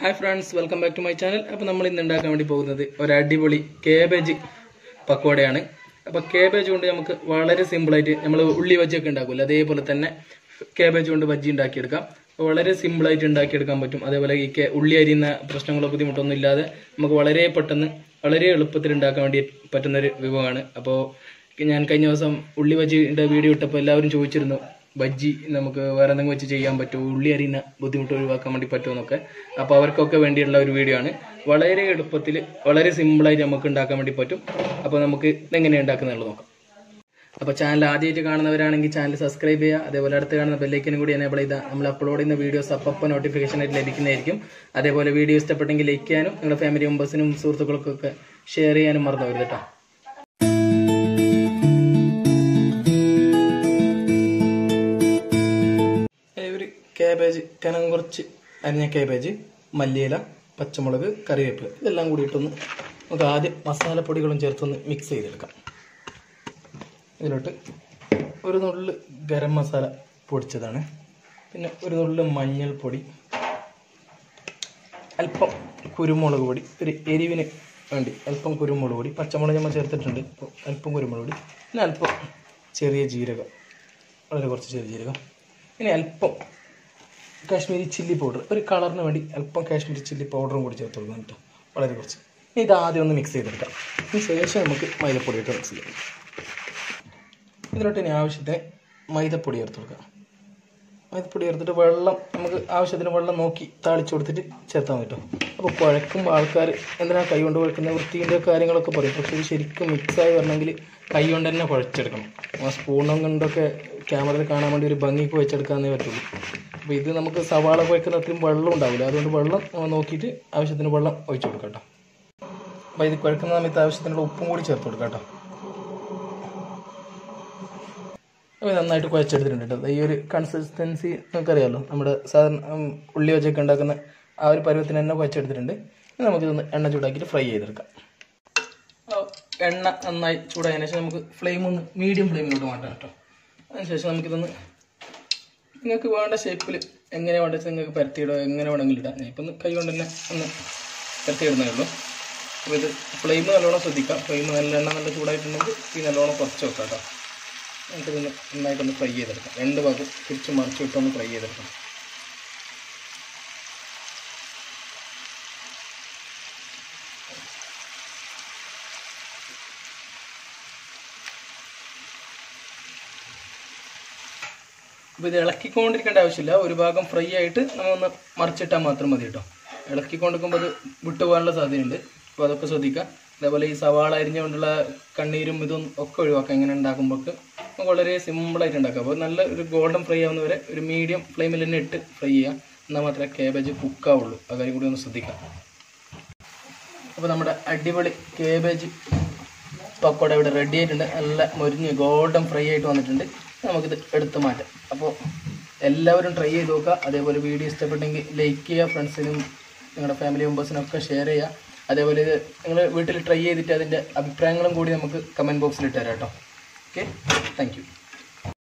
Hi friends, welcome back to my channel. Now we will do cabbage pakode. Cabbage is very simple. We will do cabbage വളരെ simple ആയിട്ട് ഉണ്ടാക്കിയെടുക്കാൻ പറ്റും അതേപോലെ ഈ ഉള്ളി അരിയുന്ന പ്രശ്നങ്ങളോ ബുദ്ധിമുട്ടൊന്നും ഇല്ലാതെ നമുക്ക് വളരെ പെട്ടെന്ന് വളരെ എളുപ്പത്തിൽ ഉണ്ടാക്കാൻ വേണ്ടി പറ്റുന്ന ഒരു വിഭവമാണ് അപ്പോൾ ഞാൻ കഴിഞ്ഞ ദിവസം ഉള്ളി ബജ്ജിയുടെ വീഡിയോ ഇട്ടപ്പോൾ എല്ലാവരും ചോദിച്ചിരുന്നു ബജ്ജി നമുക്ക് വേറെ എന്തെങ്കിലും വെച്ച് ചെയ്യാൻ പറ്റുമോ ഉള്ളി അരിയുന്ന ബുദ്ധിമുട്ട് ഒഴിവാക്കാൻ വേണ്ടി പറ്റുമോ എന്നൊക്കെ അപ്പോൾ അവർക്കൊക്കെ വേണ്ടിയുള്ള ഒരു വീഡിയോ ആണ് വളരെ എളുപ്പത്തിൽ വളരെ സിമ്പിൾ ആയിട്ട് നമുക്ക് ഉണ്ടാക്കാൻ വേണ്ടി പറ്റും അപ്പോൾ നമുക്ക് എങ്ങനെ ഉണ്ടാക്കാമെന്ന് നോക്കാം If you like this channel, subscribe to the bell icon. We will upload videos and notifications. If you like this video, like your family members and share it. Every cabbage, kanangurchi, and cabbage, mallela, pachamalaga, curry. The language is masala mix it. This is the garam masala. This is the manjal podi. Alpam kurumolu podi. This is the alpam kurumolu podi. Alpam kurumolu podi. This is alpam cherry jeeraga. This is alpam Kashmiri chilli powder. This is alpam Kashmiri chilli powder. This is the mix. This is the maida podi. This is the maida podi. Maida podi is the This is the I will not quite sure the consistency. I will not quite sure the I will not fry it. I will not I will fry it. End of the kitchen market on the fry it. With a lucky country can have Shilla, we bargain fry it on the Marchetta Matra Madito. A lucky country can be put to one as the end, Padakasodica, the Valley Savala, Kandirum within Okuriwakan and Dakumboka. Very simple item. Golden fry on the medium flame eliminate fry. Namatra cabbage cook out. A very good on Sudika. Addible cabbage pakoda radiate and golden fry it on the tender. Namak the matter. Apo 11 try doka, they were videos stepping Lakea, friends in family members in Oka Sharia. They will try it in the prangle and good in the comment box later. Okay, thank you.